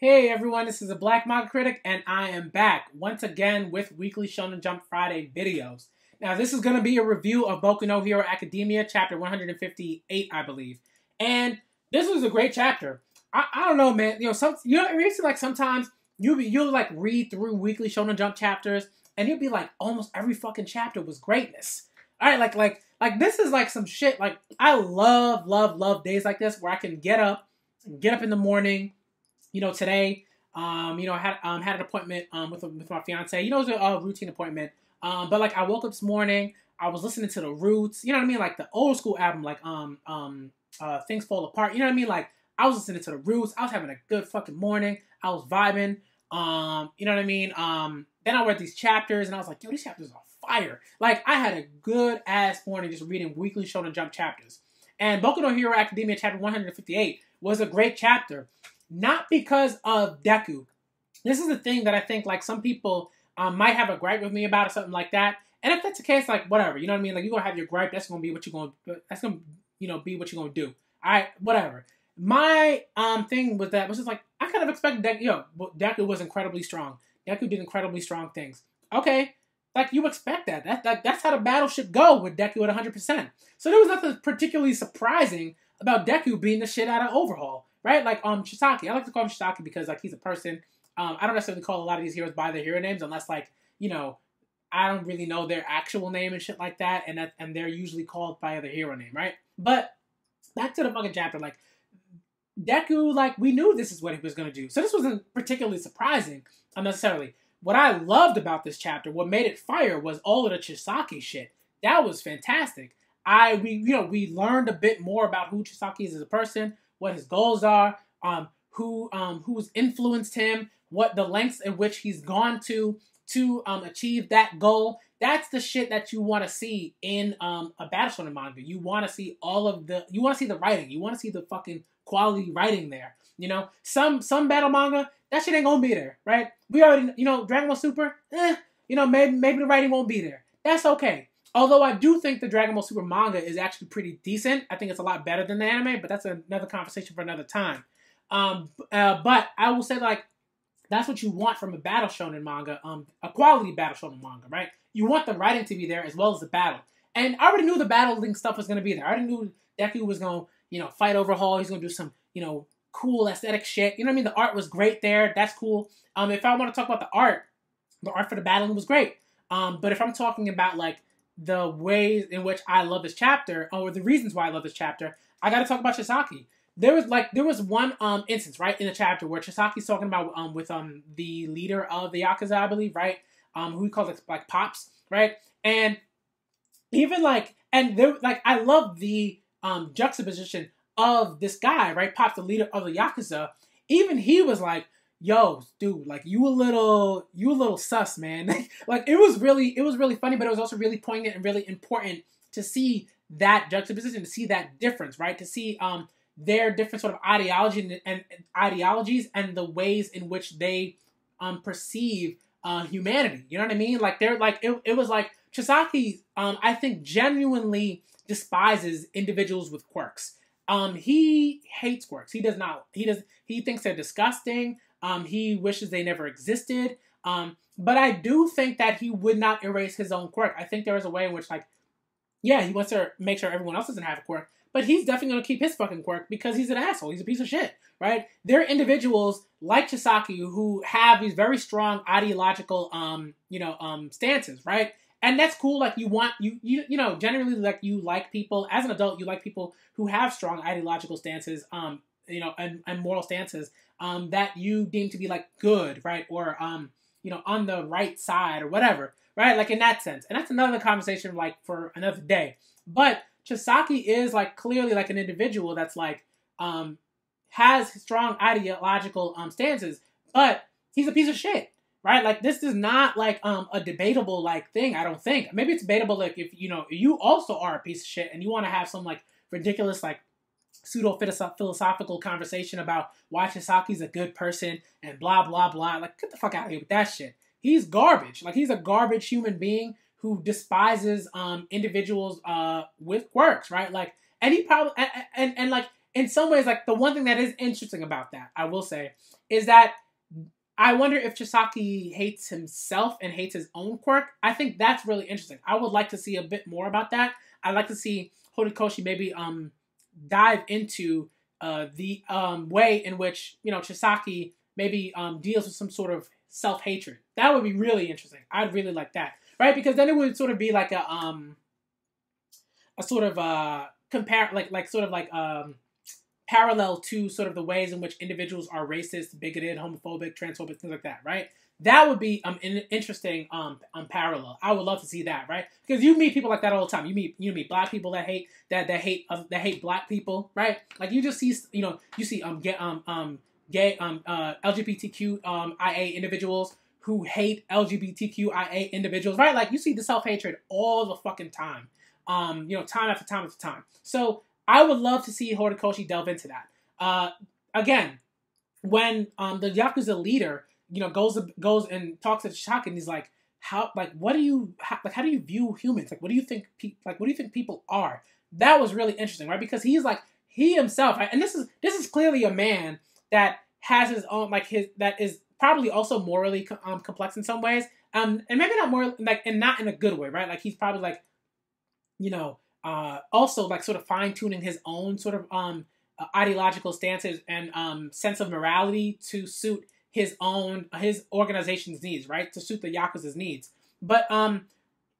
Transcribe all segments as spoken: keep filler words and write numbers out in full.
Hey everyone, this is The Black Manga Critic, and I am back once again with Weekly Shonen Jump Friday videos. Now this is going to be a review of Boku No Hero Academia, chapter one hundred fifty-eight, I believe. And this was a great chapter. I, I don't know, man. You know, some you know, it's like sometimes you you'll like read through Weekly Shonen Jump chapters, and you'll be like, almost every fucking chapter was greatness. All right, like like like this is like some shit. Like I love love love days like this where I can get up, get up in the morning. You know, today, um, you know, I had um, had an appointment um, with, with my fiance. You know, it was a uh, routine appointment. Um, but, like, I woke up this morning. I was listening to The Roots. You know what I mean? Like, the old school album, like, um, um, uh, Things Fall Apart. You know what I mean? Like, I was listening to The Roots. I was having a good fucking morning. I was vibing. Um, you know what I mean? Um, then I read these chapters, and I was like, yo, these chapters are fire. Like, I had a good-ass morning just reading Weekly Shonen Jump chapters. And Boku no Hero Academia chapter one hundred fifty-eight was a great chapter. Not because of Deku. This is the thing that I think, like, some people um, might have a gripe with me about or something like that. And if that's the case, like, whatever. You know what I mean? Like, you're going to have your gripe. That's going to be what you're going to, that's going to, you know, be what you're going to do. All right, whatever. My um thing was that, was just like, I kind of expected Deku, you know, Deku was incredibly strong. Deku did incredibly strong things. Okay. Like, you expect that. That, that that's how the battleship go with Deku at one hundred percent. So there was nothing particularly surprising about Deku being the shit out of Overhaul. Right? Like, um, Chisaki. I like to call him Chisaki because, like, he's a person. Um, I don't necessarily call a lot of these heroes by their hero names unless, like, you know, I don't really know their actual name and shit like that. And that, and they're usually called by their hero name, right? But back to the fucking chapter. Like, Deku, like, we knew this is what he was going to do. So this wasn't particularly surprising, unnecessarily. What I loved about this chapter, what made it fire, was all of the Chisaki shit. That was fantastic. I, we, you know, we learned a bit more about who Chisaki is as a person, what his goals are, um, who um, who's influenced him, what the lengths in which he's gone to to um, achieve that goal. That's the shit that you want to see in um, a battle shonen manga. You want to see all of the, you want to see the writing. You want to see the fucking quality writing there. You know, some some battle manga, that shit ain't gonna be there, right? We already, you know, Dragon Ball Super, eh, you know, maybe maybe the writing won't be there. That's okay. Although I do think the Dragon Ball Super manga is actually pretty decent. I think it's a lot better than the anime, but that's another conversation for another time. Um, uh, but I will say, like, that's what you want from a battle shonen manga, um, a quality battle shonen manga, right? You want the writing to be there as well as the battle. And I already knew the battling stuff was going to be there. I already knew Deku was going to, you know, fight Overhaul. He's going to do some, you know, cool aesthetic shit. You know what I mean? The art was great there. That's cool. Um, if I want to talk about the art, the art for the battling was great. Um, but if I'm talking about, like, the ways in which I love this chapter, or the reasons why I love this chapter, I gotta talk about Chisaki. There was like there was one um instance right in the chapter where Chisaki's talking about um with um the leader of the Yakuza, I believe, right? Um, who he calls like, like Pops, right? And even like and there like I love the um juxtaposition of this guy, right? Pops, the leader of the Yakuza. Even he was like, yo, dude, like, you a little, you a little sus, man. Like, like, it was really, it was really funny, but it was also really poignant and really important to see that juxtaposition, to see that difference, right? To see um, their different sort of ideology and, and, and ideologies and the ways in which they um, perceive uh, humanity. You know what I mean? Like, they're, like, it, it was like, Chisaki, um, I think, genuinely despises individuals with quirks. Um, he hates quirks. He does not, he does, he thinks they're disgusting. Um, he wishes they never existed. Um, but I do think that he would not erase his own quirk. I think there is a way in which, like, yeah, he wants to make sure everyone else doesn't have a quirk, but he's definitely going to keep his fucking quirk because he's an asshole. He's a piece of shit, right? There are individuals like Chisaki who have these very strong ideological, um, you know, um, stances, right? And that's cool. Like, you want, you, you, you know, generally, like, you like people, as an adult, you like people who have strong ideological stances, um, you know, and, and moral stances um, that you deem to be, like, good, right? Or, um, you know, on the right side or whatever, right? Like, in that sense. And that's another conversation, like, for another day. But Chisaki is, like, clearly, like, an individual that's, like, um, has strong ideological um, stances, but he's a piece of shit, right? Like, this is not, like, um, a debatable, like, thing, I don't think. Maybe it's debatable, like, if, you know, you also are a piece of shit and you want to have some, like, ridiculous, like, pseudo-philosophical conversation about why Chisaki's a good person and blah, blah, blah. Like, get the fuck out of here with that shit. He's garbage. Like, he's a garbage human being who despises um, individuals uh, with quirks, right? Like, and he probably, and, and, and like, in some ways, like, the one thing that is interesting about that, I will say, is that I wonder if Chisaki hates himself and hates his own quirk. I think that's really interesting. I would like to see a bit more about that. I'd like to see Horikoshi maybe um, dive into uh, the um, way in which, you know, Chisaki maybe um, deals with some sort of self-hatred. That would be really interesting. I'd really like that, right? Because then it would sort of be like a um, a sort of uh, compare, like like sort of like um, parallel to sort of the ways in which individuals are racist, bigoted, homophobic, transphobic, things like that, right? That would be um in, interesting um, um parallel. I would love to see that, right? Because you meet people like that all the time. You meet you meet black people that hate that that hate uh, that hate black people, right? Like you just see you know you see um get um um gay um uh L G B T Q um I A individuals who hate L G B T Q I A individuals, right? Like you see the self-hatred all the fucking time, um you know time after time after time. So I would love to see Horikoshi delve into that. Uh, again, when um the Yakuza leader, you know, goes goes and talks to Chisaki, and he's like, "How? Like, what do you? How, like, how do you view humans? Like, what do you think? Pe like, what do you think people are?" That was really interesting, right? Because he's like, he himself, right? And this is this is clearly a man that has his own, like, his that is probably also morally co um, complex in some ways, um, and maybe not more like, and not in a good way, right? Like, he's probably like, you know, uh, also like sort of fine tuning his own sort of um uh, ideological stances and um sense of morality to suit his own, his organization's needs, right? To suit the Yakuza's needs. But um,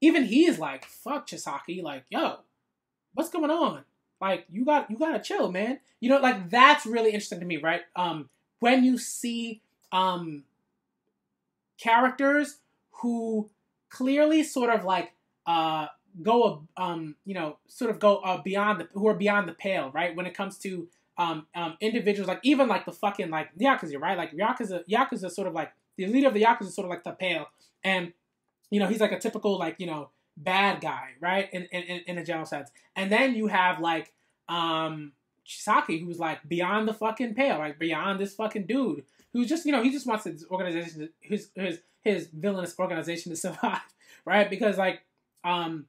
even he is like, fuck Chisaki, like, yo, what's going on? Like, you got, you gotta chill, man. You know, like, that's really interesting to me, right? Um, when you see um, characters who clearly sort of like uh, go, um, you know, sort of go uh, beyond, the, who are beyond the pale, right? When it comes to Um, um, individuals, like, even, like, the fucking, like, Yakuza, right? Like, Yakuza, Yakuza sort of, like, the leader of the Yakuza is sort of, like, the pale, and, you know, he's, like, a typical, like, you know, bad guy, right, in, in, in a general sense. And then you have, like, um, Chisaki, who's, like, beyond the fucking pale, like, beyond this fucking dude, who's just, you know, he just wants his organization, to, his, his, his villainous organization to survive, right? Because, like, um,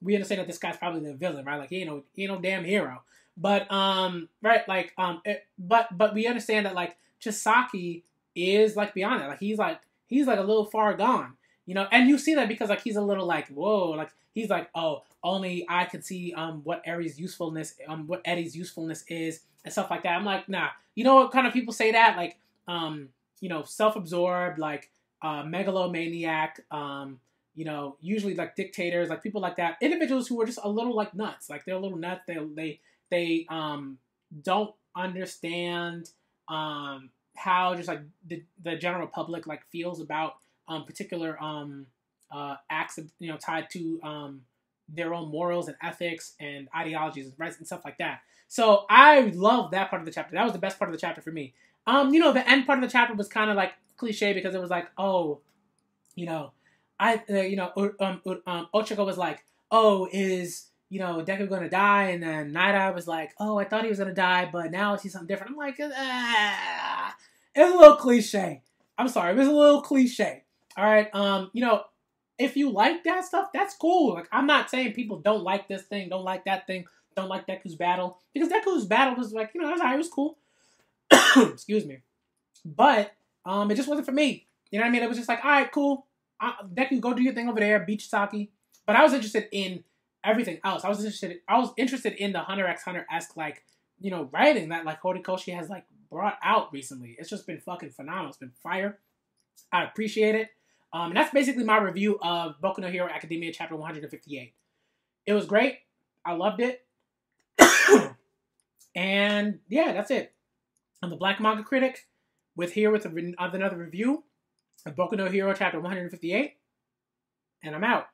we understand that this guy's probably the villain, right? Like, he ain't no, he ain't no damn hero. But, um, right, like, um, it, but, but we understand that, like, Chisaki is, like, beyond that. Like, he's, like, he's, like, a little far gone, you know? And you see that because, like, he's a little, like, whoa, like, he's, like, oh, only I can see, um, what Eddie's usefulness, um, what Eddie's usefulness is and stuff like that. I'm, like, nah. You know what kind of people say that? Like, um, you know, self-absorbed, like, uh, megalomaniac, um, you know, usually, like, dictators, like, people like that. Individuals who are just a little, like, nuts. Like, they're a little nuts. They, they... They um, don't understand um, how just like the, the general public like feels about um, particular um, uh, acts, of, you know, tied to um, their own morals and ethics and ideologies and rights and stuff like that. So I love that part of the chapter. That was the best part of the chapter for me. Um, you know, the end part of the chapter was kind of like cliche because it was like, oh, you know, I, uh, you know, um, um, Ochiko was like, oh, is. You know, Deku gonna die, and then Naida was like, "Oh, I thought he was gonna die, but now I see something different." I'm like, ah. It was a little cliche. I'm sorry, it was a little cliche. All right, um, you know, if you like that stuff, that's cool. Like, I'm not saying people don't like this thing, don't like that thing, don't like Deku's battle, because Deku's battle was like, you know, it was, it was cool. Excuse me, but um, it just wasn't for me. You know what I mean? It was just like, all right, cool. Uh, Deku, go do your thing over there, beat Chisaki. But I was interested in everything else. I was interested. In, I was interested in the Hunter x Hunter-esque, like, you know, writing that like Horikoshi has like brought out recently. It's just been fucking phenomenal. It's been fire. I appreciate it. Um, and that's basically my review of Boku no Hero Academia chapter one hundred fifty-eight. It was great. I loved it. And yeah, that's it. I'm the Black Manga Critic with here with, a, with another review of Boku no Hero chapter one hundred fifty-eight, and I'm out.